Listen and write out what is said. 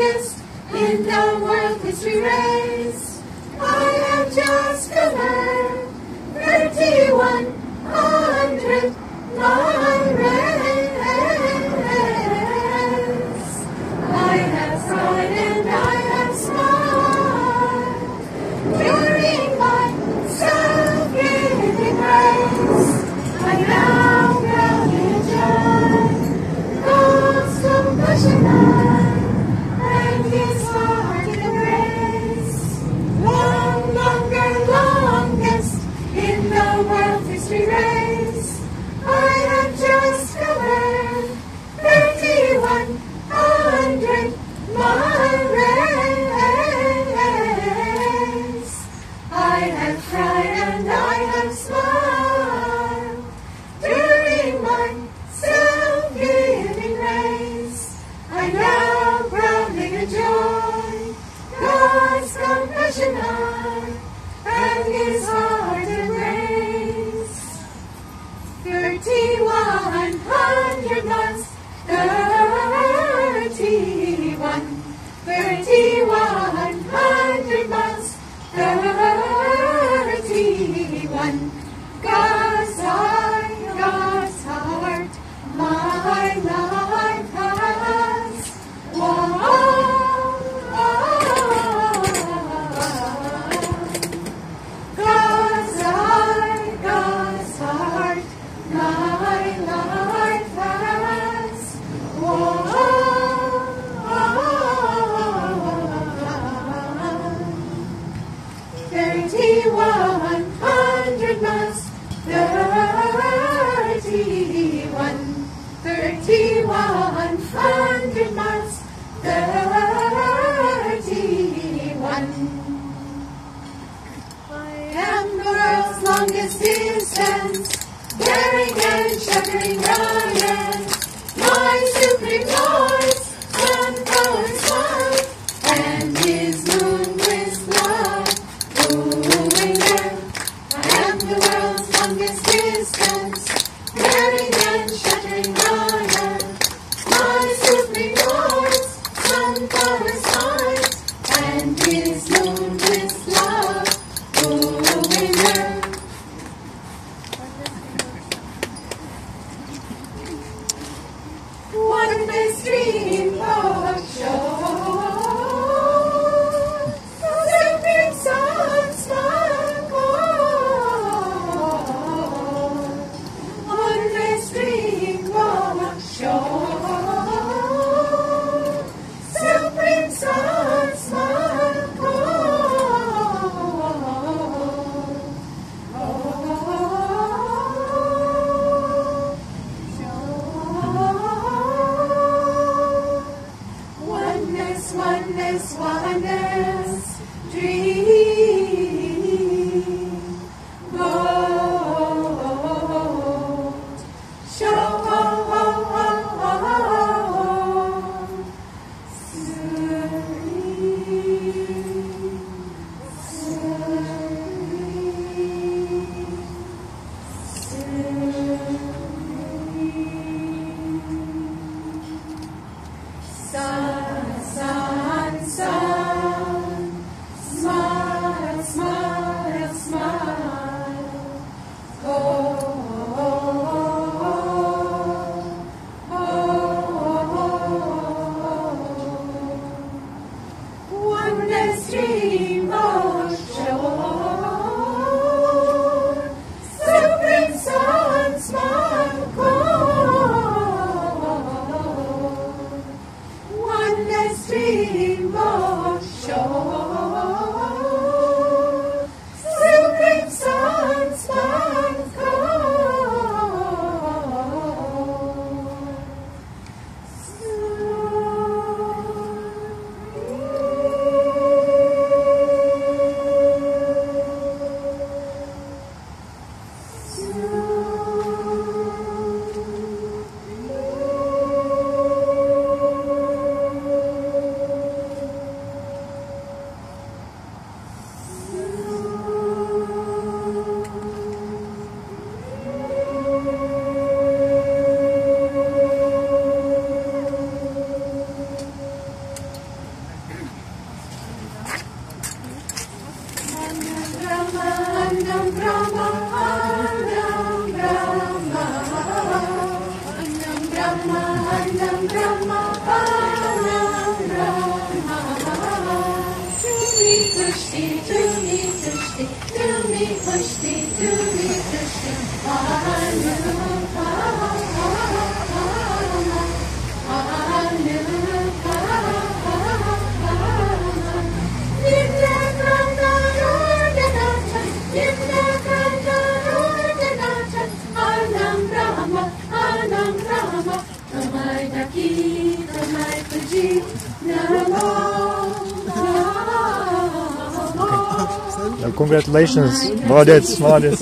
youngest in the world history race. I am just a man, 3,100 mile race. I have cried and I have smiled during my self-giving race. I now proudly join God's compassion and His heart in the grace. Longest in the world history race. I have just covered 3,100 mile race. I have cried and I have smiled during my self-giving race. I now proudly enjoy God's compassion and His heart and grace. 3,100 miles, 3,100 miles, 31. God's eye, God's heart, my life has. God's eye, God's heart, my life has. Whoa. 3,100 miles, 3,100 miles, 31. I am the world's longest distance, daring and shattering giant. My supreme voice, one power's light, and His moon with love, moving there. I am the world's longest distance, daring and shattering giant. My supreme voice, one power's light, and His moon with love, moving there. What a mystery of joy, the big sun's sparkle. What a mystery of joy, the big sun's sparkle. Oh, oneness, oneness, oneness, dream, gold, show, serene, serene, serene. Sun, sun, sun, smile, smile, smile. Oh, oh, oh, oh. Wondrous dream of joy, supreme sun's sparkle. Wondrous dream of joy, supreme sun's sparkle. Congratulations, молодец, молодец.